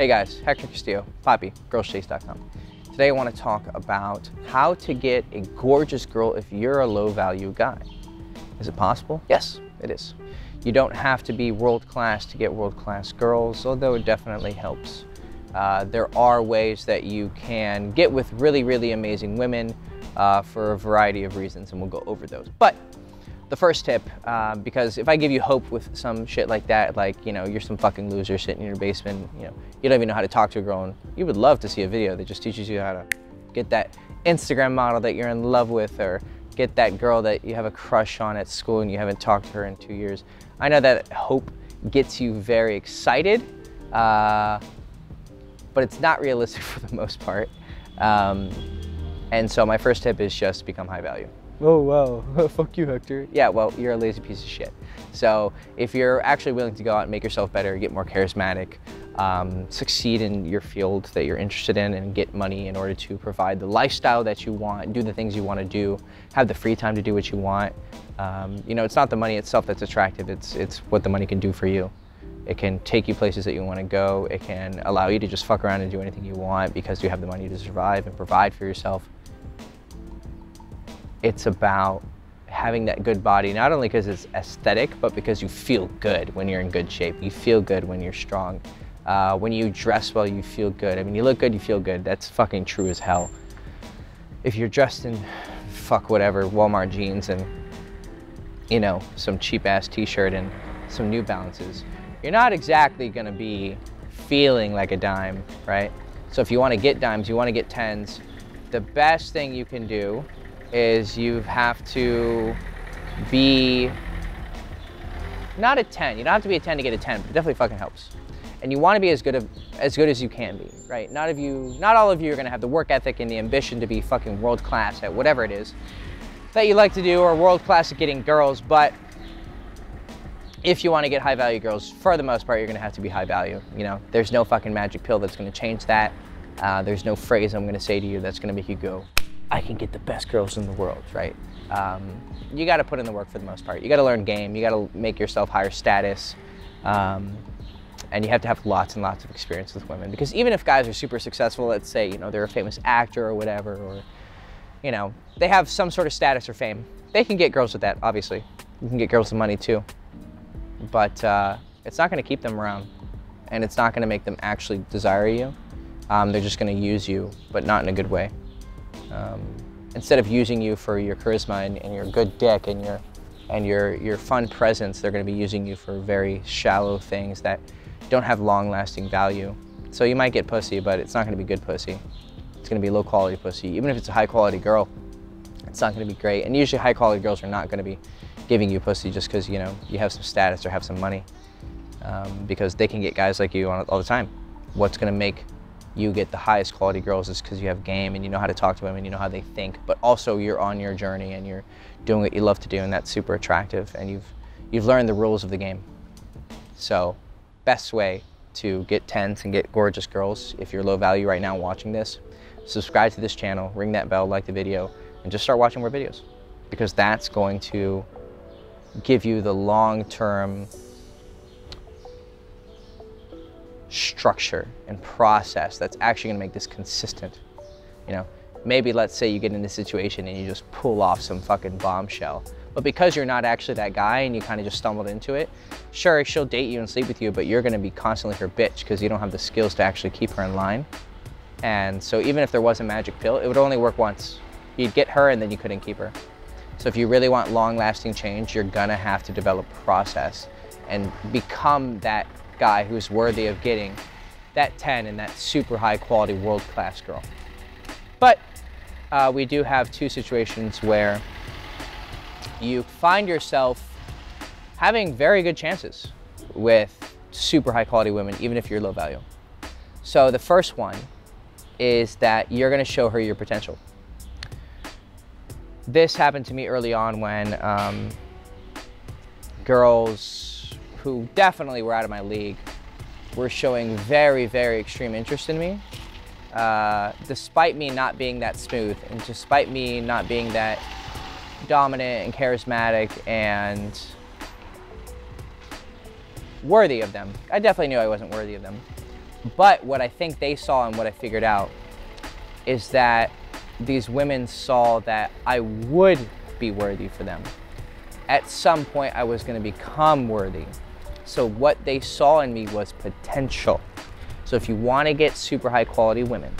Hey guys, Hector Castillo, Poppy, GirlsChase.com. Today I want to talk about how to get a gorgeous girl if you're a low value guy. Is it possible? Yes, it is. You don't have to be world class to get world class girls, although it definitely helps. There are ways that you can get with really, really amazing women for a variety of reasons, and we'll go over those. But the first tip, because if I give you hope with some shit like that, like, you know, you're some fucking loser sitting in your basement, you know, you don't even know how to talk to a girl, and you would love to see a video that just teaches you how to get that Instagram model that you're in love with, or get that girl that you have a crush on at school and you haven't talked to her in 2 years. I know that hope gets you very excited, but it's not realistic for the most part. And so my first tip is just become high value. Oh, wow. Fuck you, Hector. Yeah, well, you're a lazy piece of shit. So if you're actually willing to go out and make yourself better, get more charismatic, succeed in your field that you're interested in, and get money in order to provide the lifestyle that you want, do the things you want to do, have the free time to do what you want. You know, it's not the money itself that's attractive. It's what the money can do for you. It can take you places that you want to go. It can allow you to just fuck around and do anything you want because you have the money to survive and provide for yourself. It's about having that good body, not only because it's aesthetic, but because you feel good when you're in good shape. You feel good when you're strong. When you dress well, you feel good. I mean, you look good, you feel good. That's fucking true as hell. If you're dressed in fuck whatever, Walmart jeans and, you know, some cheap ass t-shirt and some New Balances, you're not exactly gonna be feeling like a dime, right? So if you wanna get dimes, you wanna get tens, the best thing you can do is you have to be not a 10. You don't have to be a 10 to get a 10, but it definitely fucking helps. And you want to be as good as you can be, right? Not all of you are going to have the work ethic and the ambition to be fucking world class at whatever it is that you like to do, or world class at getting girls. But if you want to get high value girls, for the most part, you're going to have to be high value. You know, there's no fucking magic pill that's going to change that. There's no phrase I'm going to say to you that's going to make you go, I can get the best girls in the world, right? You gotta put in the work for the most part. You gotta learn game, you gotta make yourself higher status, and you have to have lots and lots of experience with women. Because even if guys are super successful, let's say, you know, they're a famous actor or whatever, or, you know, they have some sort of status or fame, they can get girls with that, obviously. You can get girls with money too. But it's not gonna keep them around, and it's not gonna make them actually desire you. They're just gonna use you, but not in a good way. Instead of using you for your charisma and your good dick and your fun presence, they're going to be using you for very shallow things that don't have long-lasting value. So you might get pussy, but it's not going to be good pussy. It's going to be low-quality pussy. Even if it's a high-quality girl, it's not going to be great. And usually high-quality girls are not going to be giving you pussy just because, you know, you have some status or have some money, because they can get guys like you on all the time. What's going to make you get the highest quality girls is because you have game and you know how to talk to women, you know how they think, but also you're on your journey and you're doing what you love to do, and that's super attractive, and you've learned the rules of the game. So best way to get tens and get gorgeous girls, if you're low value right now watching this, subscribe to this channel, ring that bell, like the video, and just start watching more videos, because that's going to give you the long-term structure and process that's actually going to make this consistent. You know, maybe let's say you get in this situation and you just pull off some fucking bombshell, but because you're not actually that guy and you kind of just stumbled into it, sure, she'll date you and sleep with you, but you're going to be constantly her bitch because you don't have the skills to actually keep her in line. And so even if there was a magic pill, it would only work once. You'd get her and then you couldn't keep her. So if you really want long-lasting change, you're going to have to develop process and become that guy who's worthy of getting that 10 and that super high quality world-class girl. But we do have two situations where you find yourself having very good chances with super high quality women, even if you're low value. So the first one is that you're going to show her your potential. This happened to me early on when girls who definitely were out of my league were showing very, very extreme interest in me, despite me not being that smooth and despite me not being that dominant and charismatic and worthy of them. I definitely knew I wasn't worthy of them, But what I think they saw and what I figured out is that these women saw that I would be worthy for them. At some point, I was going to become worthy. So what they saw in me was potential. So if you want to get super high quality women,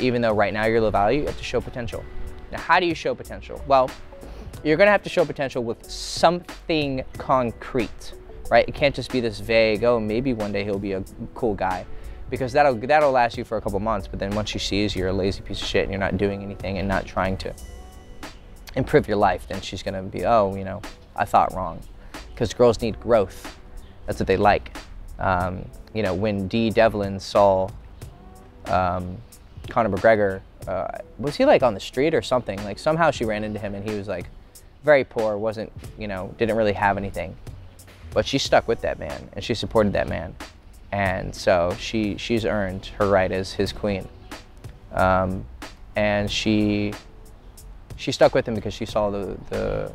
even though right now you're low value, you have to show potential. Now, how do you show potential? Well, you're going to have to show potential with something concrete, right? It can't just be this vague, oh, maybe one day he'll be a cool guy, because that'll last you for a couple months. But then once she sees you're a lazy piece of shit and you're not doing anything and not trying to improve your life, then she's going to be, oh, you know, I thought wrong. Because girls need growth. That's what they like. You know, when Dee Devlin saw Conor McGregor, was he like on the street or something? Like somehow she ran into him and he was like very poor, wasn't, you know, didn't really have anything. But she stuck with that man and she supported that man. And so she's earned her right as his queen. And she stuck with him because she saw the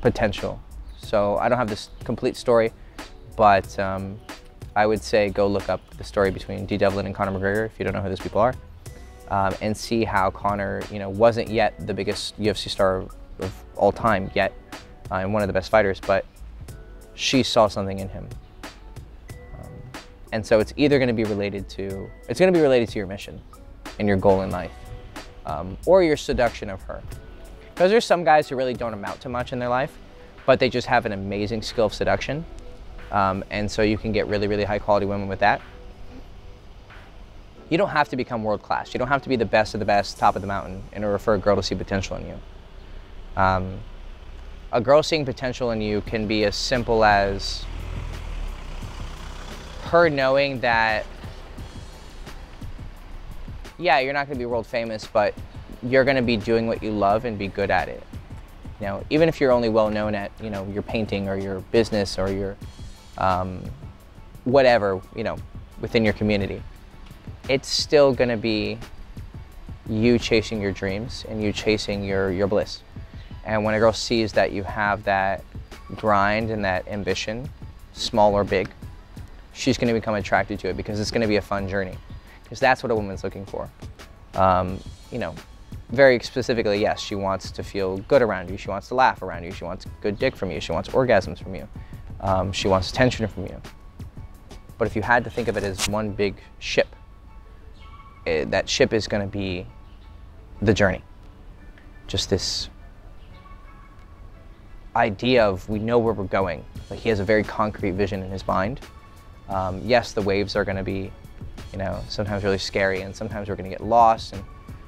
potential. So I don't have this complete story, but I would say go look up the story between Dee Devlin and Conor McGregor if you don't know who those people are, and see how Conor, you know, wasn't yet the biggest UFC star of all time yet, and one of the best fighters, but she saw something in him. And so it's either going to be related to, it's going to be related to your mission and your goal in life, or your seduction of her. Because there's some guys who really don't amount to much in their life, but they just have an amazing skill of seduction. And so you can get really, really high quality women with that. You don't have to become world class. You don't have to be the best of the best, top of the mountain, in order for a girl to see potential in you. A girl seeing potential in you can be as simple as her knowing that, yeah, you're not gonna be world famous, but you're gonna be doing what you love and be good at it. You know, even if you're only well known at, you know, your painting or your business or your whatever, you know, within your community, it's still gonna be you chasing your dreams and you chasing your bliss. And when a girl sees that you have that grind and that ambition, small or big, she's gonna become attracted to it because it's gonna be a fun journey. Because that's what a woman's looking for. You know, very specifically, yes, she wants to feel good around you. She wants to laugh around you. She wants good dick from you. She wants orgasms from you. She wants attention from you. But if you had to think of it as one big ship, that ship is going to be the journey. Just this idea of, we know where we're going. Like, he has a very concrete vision in his mind. Yes, the waves are going to be, you know, sometimes really scary, and sometimes we're going to get lost and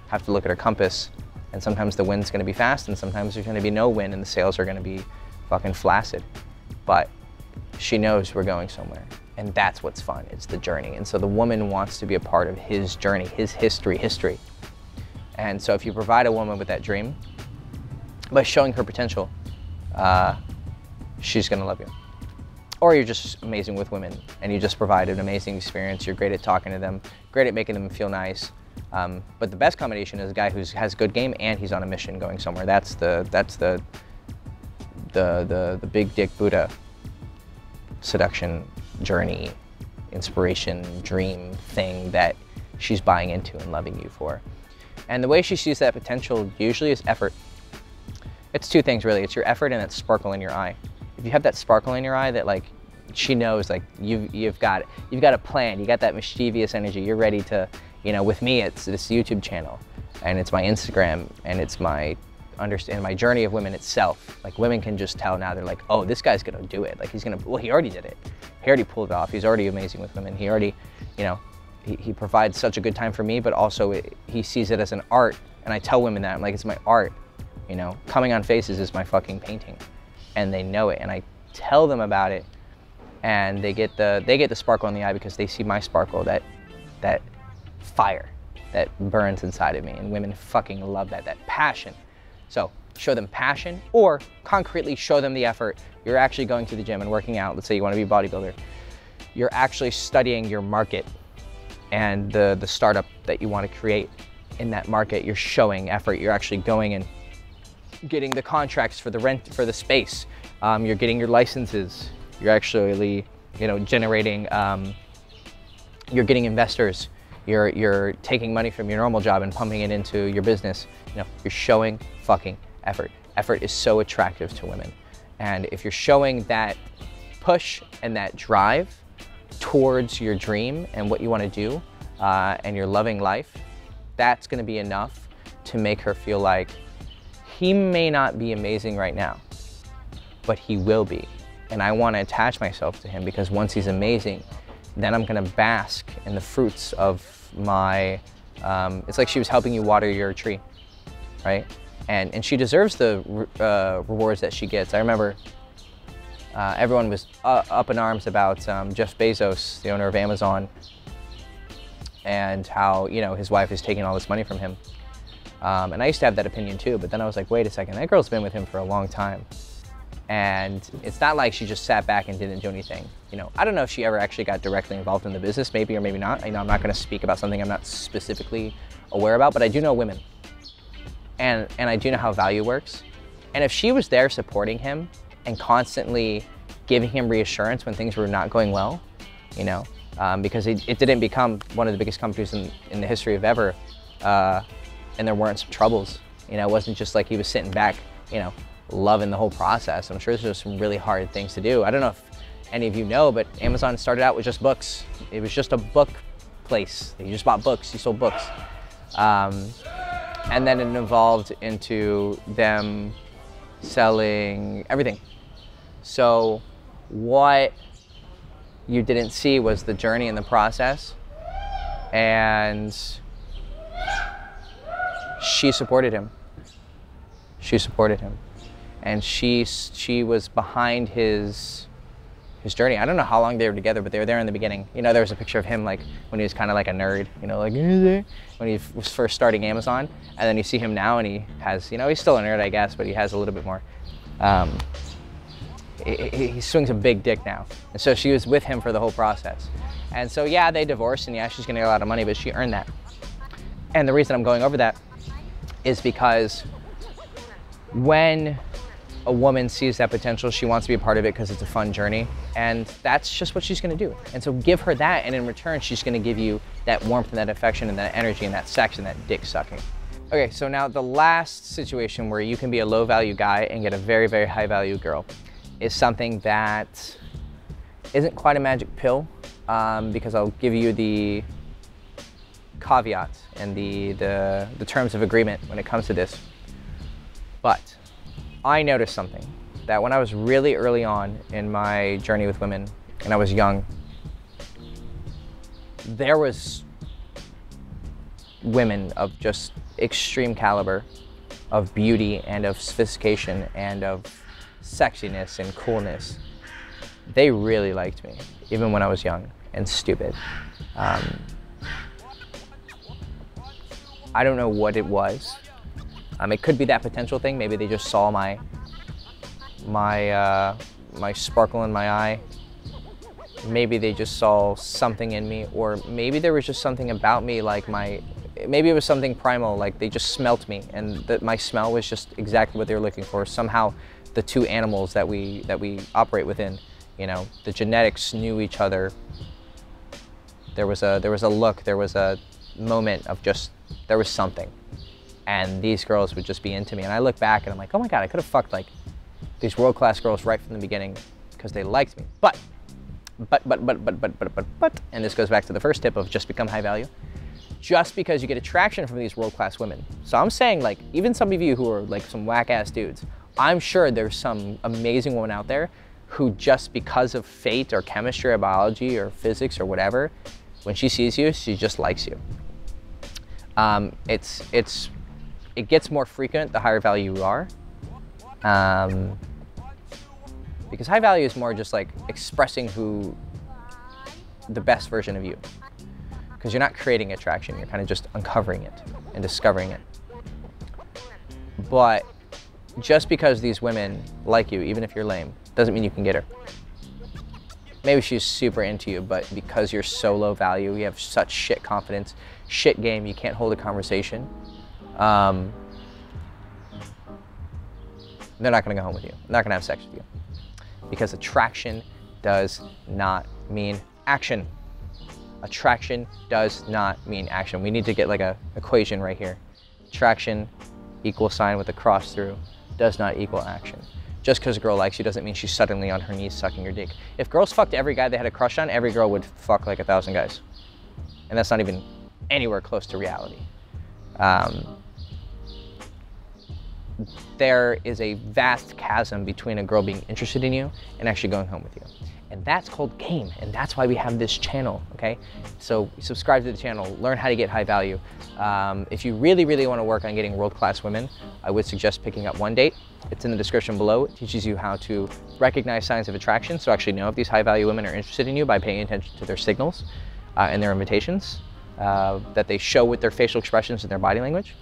have to look at our compass, and sometimes the wind's going to be fast and sometimes there's going to be no wind and the sails are going to be fucking flaccid. But she knows we're going somewhere, and that's what's fun. It's the journey. And so the woman wants to be a part of his journey, his history. And so if you provide a woman with that dream by showing her potential, she's going to love you. Or you're just amazing with women and you just provide an amazing experience. You're great at talking to them, great at making them feel nice. But the best combination is a guy who has good game and he's on a mission going somewhere. That's the big dick Buddha seduction journey, inspiration, dream thing that she's buying into and loving you for. And the way she sees that potential usually is effort. It's two things really. It's your effort and that sparkle in your eye. If you have that sparkle in your eye that, like, she knows, like, you've got it. You've got a plan. You got that mischievous energy. You're ready to, you know, with me, it's this YouTube channel, and it's my Instagram, and it's my my journey of women itself. Like, women can just tell now. They're like, oh, this guy's gonna do it. Like, he's gonna, well, he already did it. He already pulled it off. He's already amazing with women. He already, you know, he provides such a good time for me, but also he sees it as an art. And I tell women that, I'm like, it's my art. You know, coming on faces is my fucking painting, and they know it. And I tell them about it, and they get the sparkle in the eye because they see my sparkle, that fire that burns inside of me, and women fucking love that passion. So show them passion, or concretely show them the effort. You're actually going to the gym and working out. Let's say you want to be a bodybuilder. You're actually studying your market and the startup that you want to create in that market. You're showing effort. You're actually going and getting the contracts for the rent for the space. You're getting your licenses. You're actually, you know, generating You're getting investors. You're taking money from your normal job and pumping it into your business. You know, you're showing fucking effort. Effort is so attractive to women. And if you're showing that push and that drive towards your dream and what you want to do and your loving life, that's going to be enough to make her feel like, he may not be amazing right now, but he will be. And I want to attach myself to him, because once he's amazing, then I'm going to bask in the fruits of my, it's like she was helping you water your tree, right? And she deserves the rewards that she gets. I remember everyone was up in arms about Jeff Bezos, the owner of Amazon, and how, you know, his wife is taking all this money from him. And I used to have that opinion too, but then I was like, wait a second, that girl's been with him for a long time. And it's not like she just sat back and didn't do anything. You know, I don't know if she ever actually got directly involved in the business, maybe or maybe not. You know, I'm not gonna speak about something I'm not specifically aware about, but I do know women. And I do know how value works. And if she was there supporting him and constantly giving him reassurance when things were not going well, you know, because it didn't become one of the biggest companies in the history of ever, and there weren't some troubles. You know, it wasn't just like he was sitting back, you know, loving the whole process. I'm sure there's some really hard things to do. I don't know if any of you know, but Amazon started out with just books. It was just a book place. You just bought books, you sold books. And then it evolved into them selling everything. So what you didn't see was the journey and the process. And she supported him. She supported him. And she was behind his journey. I don't know how long they were together, but they were there in the beginning. You know, there was a picture of him like when he was kind of like a nerd, you know, like when he was first starting Amazon. And then you see him now and he has, you know, he's still a nerd, I guess, but he has a little bit more. He swings a big dick now. And so she was with him for the whole process. And so yeah, they divorced, and yeah, she's gonna get a lot of money, but she earned that. And the reason I'm going over that is because when a woman sees that potential, she wants to be a part of it because it's a fun journey. And that's just what she's gonna do. And so give her that, and in return, she's gonna give you that warmth and that affection and that energy and that sex and that dick sucking. Okay, so now the last situation where you can be a low value guy and get a very, very high value girl is something that isn't quite a magic pill, because I'll give you the caveat and the terms of agreement when it comes to this. But I noticed something, that when I was really early on in my journey with women and I was young, there was women of just extreme caliber, of beauty and of sophistication and of sexiness and coolness. They really liked me, even when I was young and stupid. I don't know what it was. It could be that potential thing. Maybe they just saw my sparkle in my eye. Maybe they just saw something in me, or maybe there was just something about me, like maybe it was something primal, like they just smelt me, and that my smell was just exactly what they were looking for. Somehow, the two animals that we operate within, you know, the genetics knew each other. There was a look, there was a moment of just, there was something. And these girls would just be into me. And I look back and I'm like, oh my God, I could have fucked like these world-class girls right from the beginning because they liked me. But, and this goes back to the first tip of just become high value, just because you get attraction from these world-class women. So I'm saying, like, even some of you who are like some whack-ass dudes, I'm sure there's some amazing woman out there who, just because of fate or chemistry or biology or physics or whatever, when she sees you, she just likes you. It gets more frequent the higher value you are, because high value is more just like expressing who the best version of you, because you're not creating attraction, you're kind of just uncovering it and discovering it. But just because these women like you, even if you're lame, doesn't mean you can get her. Maybe she's super into you, but because you're so low value, you have such shit confidence, shit game, you can't hold a conversation, they're not gonna go home with you. They're not gonna have sex with you. Because attraction does not mean action. Attraction does not mean action. We need to get like an equation right here. Attraction = with a cross through does not equal action. Just because a girl likes you doesn't mean she's suddenly on her knees sucking your dick. If girls fucked every guy they had a crush on, every girl would fuck like 1,000 guys. And that's not even anywhere close to reality. There is a vast chasm between a girl being interested in you and actually going home with you. And that's called game. And that's why we have this channel, okay? So subscribe to the channel, learn how to get high value. If you really, really want to work on getting world-class women, I would suggest picking up One Date. It's in the description below. It teaches you how to recognize signs of attraction, so actually know if these high-value women are interested in you by paying attention to their signals and their invitations that they show with their facial expressions and their body language.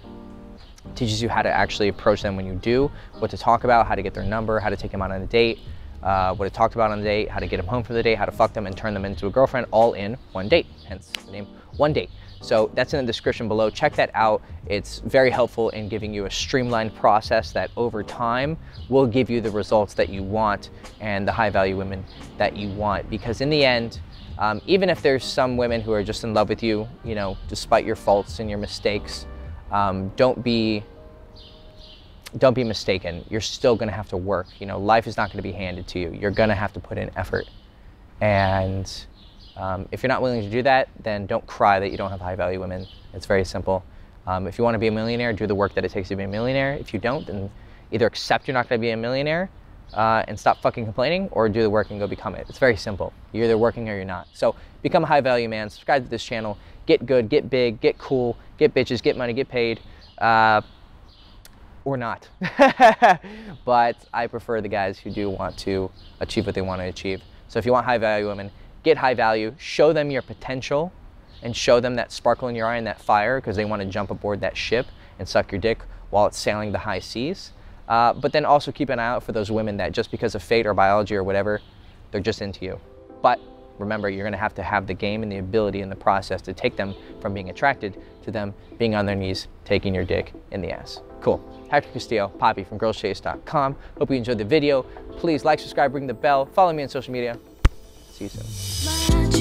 It teaches you how to actually approach them when you do, what to talk about, how to get their number, how to take them out on a date, what to talk about on the date, how to get them home for the day, how to fuck them and turn them into a girlfriend, all in One Date, hence the name One Date. So that's in the description below. Check that out. It's very helpful in giving you a streamlined process that over time will give you the results that you want and the high value women that you want. Because in the end, even if there's some women who are just in love with you, you know, despite your faults and your mistakes, don't be mistaken. You're still gonna have to work. You know, life is not gonna be handed to you. You're gonna have to put in effort. And if you're not willing to do that, then don't cry that you don't have high value women. It's very simple. If you want to be a millionaire, do the work that it takes to be a millionaire. If you don't, then either accept you're not going to be a millionaire and stop fucking complaining, or do the work and go become it. It's very simple. You're either working or you're not. So become a high value man, subscribe to this channel, get good, get big, get cool, get bitches, get money, get paid, or not. But I prefer the guys who do want to achieve what they want to achieve. So if you want high value women, get high value, show them your potential, and show them that sparkle in your eye and that fire, because they want to jump aboard that ship and suck your dick while it's sailing the high seas. But then also keep an eye out for those women that just because of fate or biology or whatever, they're just into you. But remember, you're going to have the game and the ability and the process to take them from being attracted to them being on their knees, taking your dick in the ass. Cool. Hector Castillo, Poppy from GirlsChase.com. Hope you enjoyed the video. Please like, subscribe, ring the bell, follow me on social media. See you soon.